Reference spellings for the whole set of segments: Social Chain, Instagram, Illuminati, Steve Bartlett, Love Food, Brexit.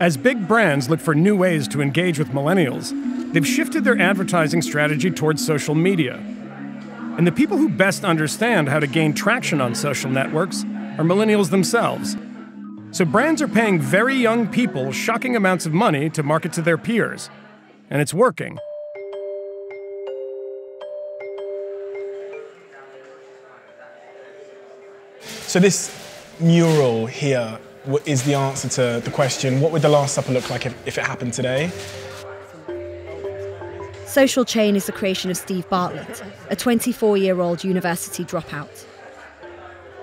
As big brands look for new ways to engage with millennials, they've shifted their advertising strategy towards social media. And the people who best understand how to gain traction on social networks are millennials themselves. So brands are paying very young people shocking amounts of money to market to their peers. And it's working. So this mural here is the answer to the question, what would the Last Supper look like if it happened today? Social Chain is the creation of Steve Bartlett, a 24-year-old university dropout.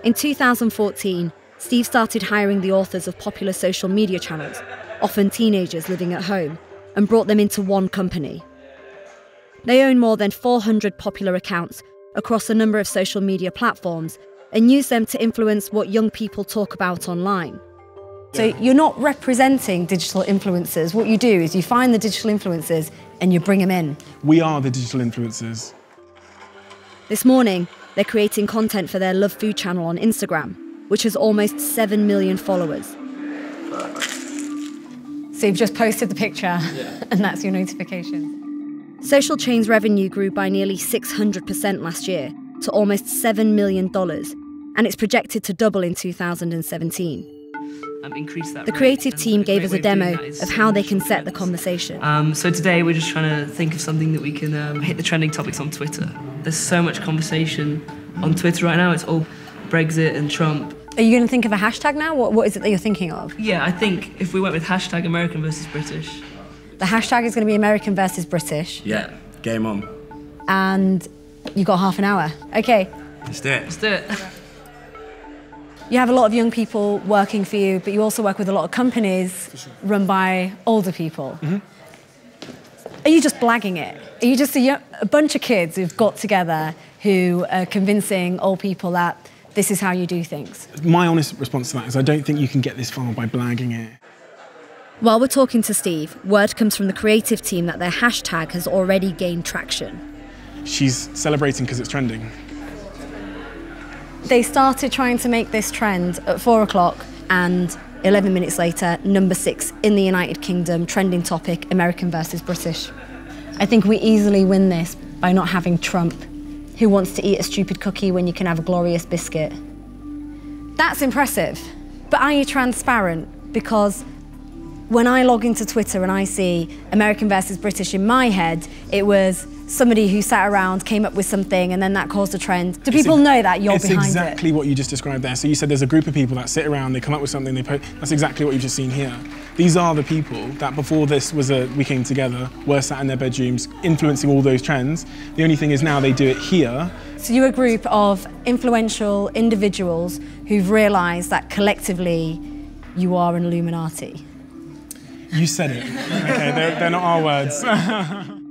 In 2014, Steve started hiring the authors of popular social media channels, often teenagers living at home, and brought them into one company. They own more than 400 popular accounts across a number of social media platforms and use them to influence what young people talk about online. So you're not representing digital influencers. What you do is you find the digital influencers and you bring them in. We are the digital influencers. This morning, they're creating content for their Love Food channel on Instagram, which has almost 7 million followers. So you've just posted the picture, and that's your notification. Social Chain's revenue grew by nearly 600% last year to almost $7 million, and it's projected to double in 2017. The creative team gave us a demo of how they can set the conversation. So today we're just trying to think of something that we can hit the trending topics on Twitter. There's so much conversation on Twitter right now. It's all Brexit and Trump. Are you going to think of a hashtag now? What is it that you're thinking of? Yeah, I think if we went with hashtag American versus British. The hashtag is going to be American versus British. Yeah, game on. And you've got half an hour. OK. Let's do it. Let's do it. You have a lot of young people working for you, but you also work with a lot of companies run by older people. Are you just blagging it? Are you just a bunch of kids who've got together who are convincing old people that this is how you do things? My honest response to that is I don't think you can get this far by blagging it. While we're talking to Steve, word comes from the creative team that their hashtag has already gained traction. She's celebrating because it's trending. They started trying to make this trend at 4 o'clock and 11 minutes later, number 6 in the United Kingdom, trending topic, American versus British. I think we easily win this by not having Trump. Who wants to eat a stupid cookie when you can have a glorious biscuit? That's impressive, but are you transparent? Because when I log into Twitter and I see American versus British in my head, it was somebody who sat around, came up with something, and then that caused a trend. Do people know that you're behind it? It's exactly what you just described there. So you said there's a group of people that sit around, they come up with something, they post. That's exactly what you've just seen here. These are the people that before this was we came together, were sat in their bedrooms, influencing all those trends. The only thing is now they do it here. So you're a group of influential individuals who've realised that collectively you are an Illuminati. You said it. Okay, they're not our words.